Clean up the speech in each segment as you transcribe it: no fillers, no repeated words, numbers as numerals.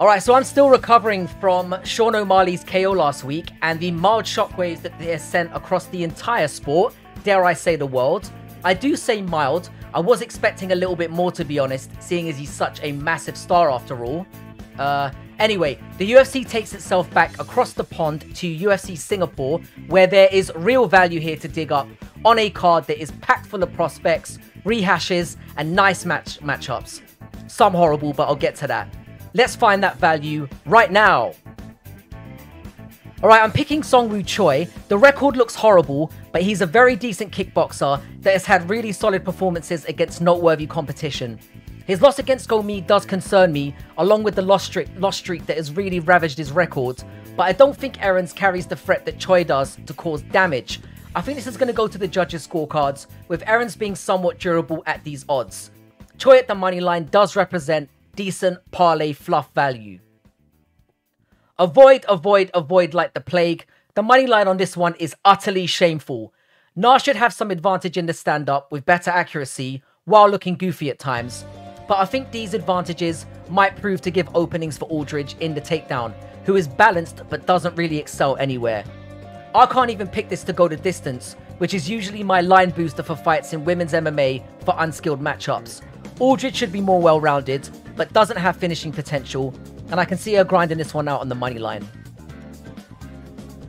Alright, so I'm still recovering from Sean O'Malley's KO last week and the mild shockwaves that they sent across the entire sport, dare I say the world. I do say mild, I was expecting a little bit more to be honest, seeing as he's such a massive star after all. Anyway, the UFC takes itself back across the pond to UFC Singapore, where there is real value here to dig up on a card that is packed full of prospects, rehashes, and nice matchups. Some horrible, but I'll get to that. Let's find that value right now. Alright, I'm picking Songwoo Choi. The record looks horrible, but he's a very decent kickboxer that has had really solid performances against noteworthy competition. His loss against Go Mi does concern me, along with the loss streak that has really ravaged his record, but I don't think Errens carries the threat that Choi does to cause damage. I think this is going to go to the judges' scorecards, with Errens being somewhat durable at these odds. Choi at the money line does represent decent parlay fluff value. Avoid, avoid, avoid like the plague. The money line on this one is utterly shameful. Na should have some advantage in the stand-up with better accuracy while looking goofy at times, but I think these advantages might prove to give openings for Aldridge in the takedown, who is balanced but doesn't really excel anywhere. I can't even pick this to go the distance, which is usually my line booster for fights in women's MMA for unskilled matchups. Aldridge should be more well-rounded, but doesn't have finishing potential, and I can see her grinding this one out on the money line.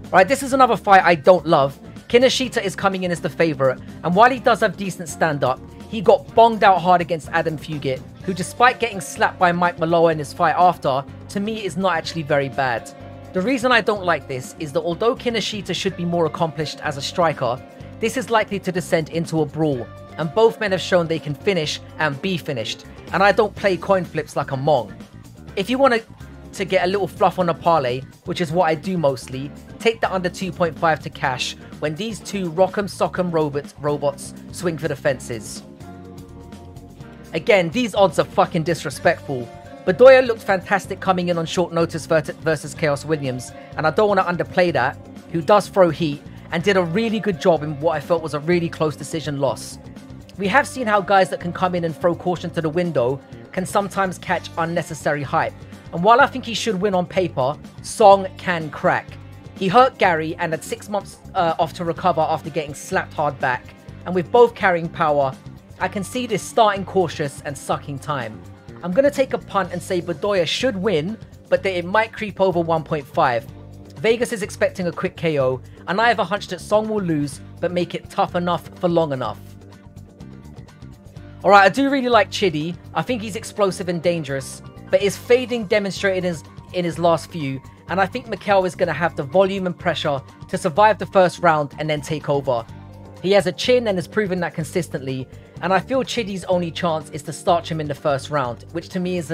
Alright, this is another fight I don't love. Kinoshita is coming in as the favourite, and while he does have decent stand-up, he got bonged out hard against Adam Fugit, who despite getting slapped by Mike Maloa in his fight after, to me is not actually very bad. The reason I don't like this is that although Kinoshita should be more accomplished as a striker, this is likely to descend into a brawl, and both men have shown they can finish and be finished, and I don't play coin flips like a mong. If you want to get a little fluff on a parlay, which is what I do mostly, take the under 2.5 to cash when these two rock'em sock'em robots swing for the fences. Again, these odds are fucking disrespectful. Bedoya looked fantastic coming in on short notice versus Chaos Williams, and I don't want to underplay that, who does throw heat and did a really good job in what I felt was a really close decision loss. We have seen how guys that can come in and throw caution to the window can sometimes catch unnecessary hype, and while I think he should win on paper, Song can crack. He hurt Gary and had 6 months off to recover after getting slapped hard back, and with both carrying power, I can see this starting cautious and sucking time. I'm going to take a punt and say Bedoya should win, but that it might creep over 1.5. Vegas is expecting a quick KO, and I have a hunch that Song will lose, but make it tough enough for long enough. Alright, I do really like Chidi. I think he's explosive and dangerous, but his fading demonstrated in his last few, and I think Mikel is going to have the volume and pressure to survive the first round and then take over. He has a chin and has proven that consistently, and I feel Chidi's only chance is to starch him in the first round, which to me is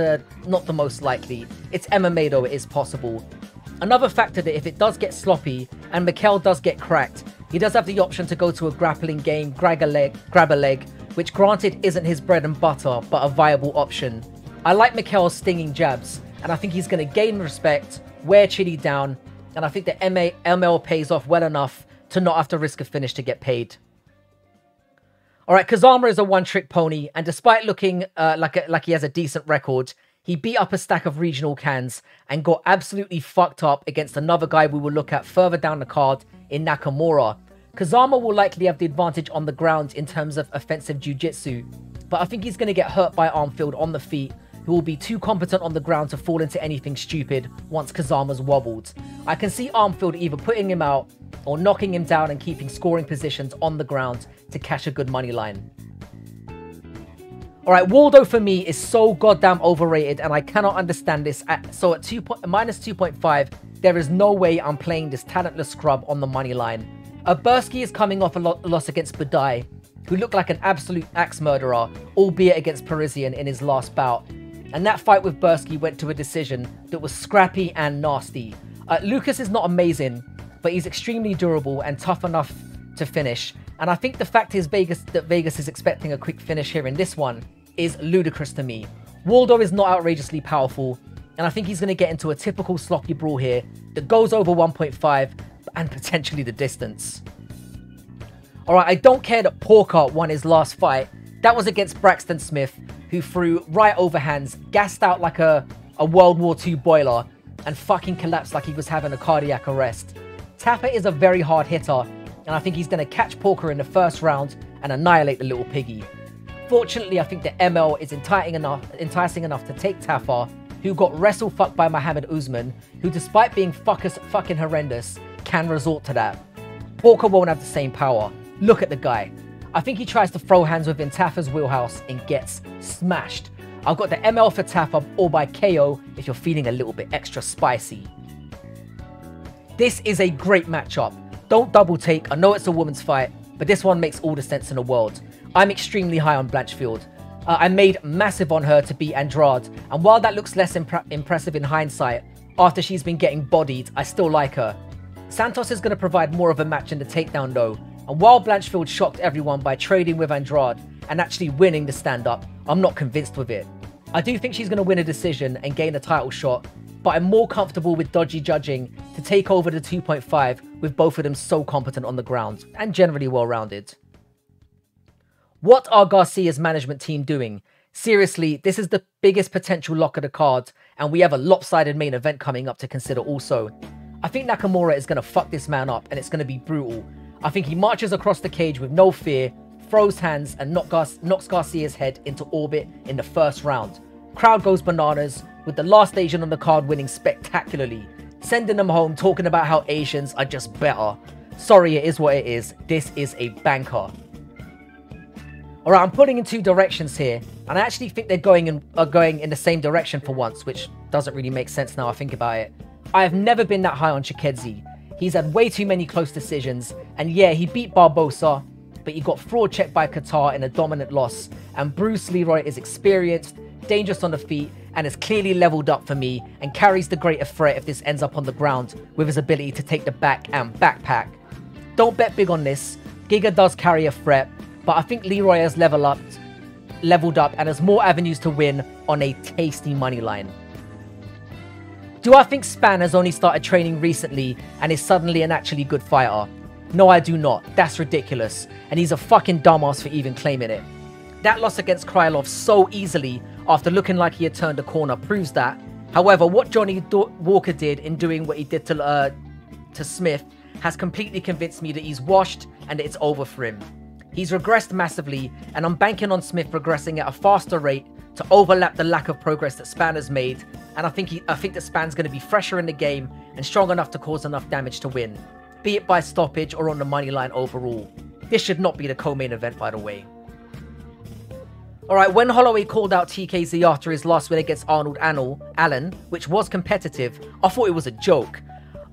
not the most likely. It's MMA though, it is possible. Another factor that if it does get sloppy, and Mikel does get cracked, he does have the option to go to a grappling game, grab a leg, which granted isn't his bread and butter, but a viable option. I like Mikel's stinging jabs, and I think he's going to gain respect, wear Chidi down, and I think the ML pays off well enough to not have to risk a finish to get paid. Alright, Kazama is a one-trick pony, and despite looking like he has a decent record, he beat up a stack of regional cans and got absolutely fucked up against another guy we will look at further down the card in Nakamura. Kazama will likely have the advantage on the ground in terms of offensive jiu-jitsu, but I think he's going to get hurt by Armfield on the feet, who will be too competent on the ground to fall into anything stupid once Kazama's wobbled. I can see Armfield either putting him out or knocking him down and keeping scoring positions on the ground to cash a good money line. Alright, Waldo for me is so goddamn overrated and I cannot understand this, so at minus 2.5, there is no way I'm playing this talentless scrub on the money line. Burski is coming off a loss against Bedoya, who looked like an absolute axe murderer, albeit against Parisian in his last bout. And that fight with Burski went to a decision that was scrappy and nasty. Lucas is not amazing, but he's extremely durable and tough enough to finish. And I think the fact is that Vegas is expecting a quick finish here in this one is ludicrous to me. Waldo is not outrageously powerful, and I think he's going to get into a typical sloppy brawl here that goes over 1.5 and potentially the distance. Alright, I don't care that Porker won his last fight. That was against Braxton Smith, who threw right overhands, gassed out like a a World War II boiler and fucking collapsed like he was having a cardiac arrest. Taffer is a very hard hitter, and I think he's going to catch Porker in the first round and annihilate the little piggy. Fortunately, I think that ML is enticing enough to take Taffer, who got wrestle-fucked by Muhammad Usman, who despite being fucking horrendous, can resort to that. Porker won't have the same power. Look at the guy. I think he tries to throw hands within Taffer's wheelhouse and gets smashed. I've got the ML for Taffer or by KO if you're feeling a little bit extra spicy. This is a great matchup. Don't double take. I know it's a woman's fight, but this one makes all the sense in the world. I'm extremely high on Blanchfield. I made massive on her to beat Andrade, and while that looks less impressive in hindsight, after she's been getting bodied, I still like her. Santos is going to provide more of a match in the takedown though, and while Blanchfield shocked everyone by trading with Andrade and actually winning the stand-up, I'm not convinced with it. I do think she's going to win a decision and gain a title shot, but I'm more comfortable with dodgy judging to take over the 2.5 with both of them so competent on the ground and generally well-rounded. What are Garcia's management team doing? Seriously, this is the biggest potential lock of the card, and we have a lopsided main event coming up to consider also. I think Nakamura is going to fuck this man up, and it's going to be brutal. I think he marches across the cage with no fear, throws hands, and knocks Garcia's head into orbit in the first round. Crowd goes bananas, with the last Asian on the card winning spectacularly, sending them home talking about how Asians are just better. Sorry, it is what it is. This is a banker. Alright, I'm putting in two directions here, and I actually think they're going in the same direction for once, which doesn't really make sense now I think about it. I have never been that high on TKZ. He's had way too many close decisions, and yeah, he beat Barbosa, but he got fraud checked by Qatar in a dominant loss, and Bruce Leroy is experienced, dangerous on the feet, and is clearly leveled up for me, and carries the greater threat if this ends up on the ground with his ability to take the back and backpack. Don't bet big on this. Giga does carry a threat, but I think Leroy has leveled up and has more avenues to win on a tasty money line. Do I think Span has only started training recently and is suddenly an actually good fighter? No, I do not. That's ridiculous. And he's a fucking dumbass for even claiming it. That loss against Krylov so easily after looking like he had turned a corner proves that. However, what Johnny Walker did in doing what he did to Smith has completely convinced me that he's washed and it's over for him. He's regressed massively, and I'm banking on Smith progressing at a faster rate to overlap the lack of progress that Span has made, and I think that Span's going to be fresher in the game and strong enough to cause enough damage to win, be it by stoppage or on the money line overall. This should not be the co-main event, by the way. Alright, when Holloway called out TKZ after his last win against Arnold Allen, which was competitive, I thought it was a joke.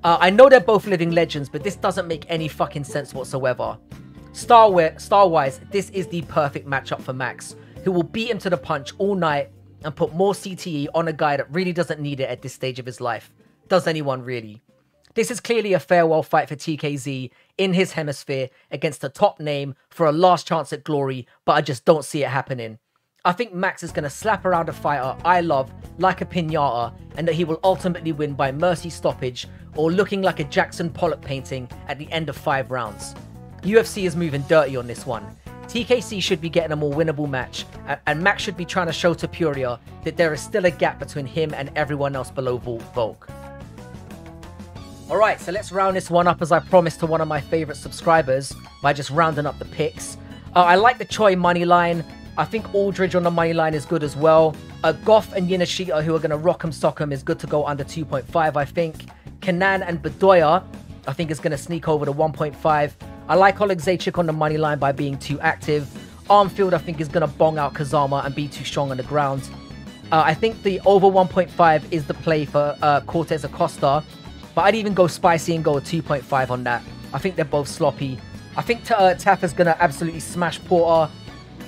I know they're both living legends, but this doesn't make any fucking sense whatsoever. Star-wise, this is the perfect matchup for Max, who will beat him to the punch all night and put more CTE on a guy that really doesn't need it at this stage of his life. Does anyone really? This is clearly a farewell fight for TKZ in his hemisphere against a top name for a last chance at glory, but I just don't see it happening. I think Max is going to slap around a fighter I love like a pinata, and that he will ultimately win by mercy stoppage or looking like a Jackson Pollock painting at the end of 5 rounds. UFC is moving dirty on this one. TKZ should be getting a more winnable match, and Max should be trying to show to Puria that there is still a gap between him and everyone else below Volk. Alright, so let's round this one up as I promised to one of my favourite subscribers by just rounding up the picks. I like the Choi money line. I think Aldridge on the money line is good as well. Goff and Kinoshita, who are going to rock 'em sock'em, is good to go under 2.5, I think. Kanan and Bedoya, I think, is going to sneak over to 1.5. I like Olegzaychuk on the money line by being too active. Armfield, I think, is going to bong out Kazama and be too strong on the ground. I think the over 1.5 is the play for Cortez Acosta, but I'd even go spicy and go a 2.5 on that. I think they're both sloppy. I think Taffer's going to absolutely smash Porter.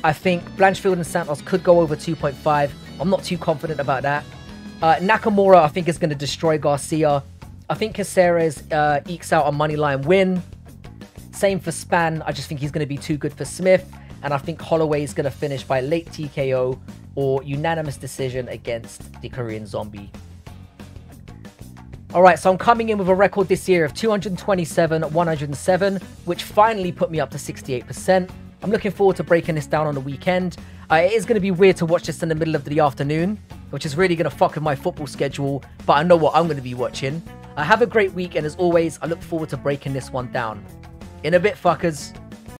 I think Blanchfield and Santos could go over 2.5. I'm not too confident about that. Nakamura, I think, is going to destroy Garcia. I think Caceres ekes out a money line win. Same for Span. I just think he's going to be too good for Smith. And I think Holloway is going to finish by late TKO or unanimous decision against the Korean Zombie. All right, so I'm coming in with a record this year of 227-107, which finally put me up to 68%. I'm looking forward to breaking this down on the weekend. It is going to be weird to watch this in the middle of the afternoon, which is really going to fuck with my football schedule, but I know what I'm going to be watching. Have a great week, and as always, I look forward to breaking this one down. In a bit, fuckers.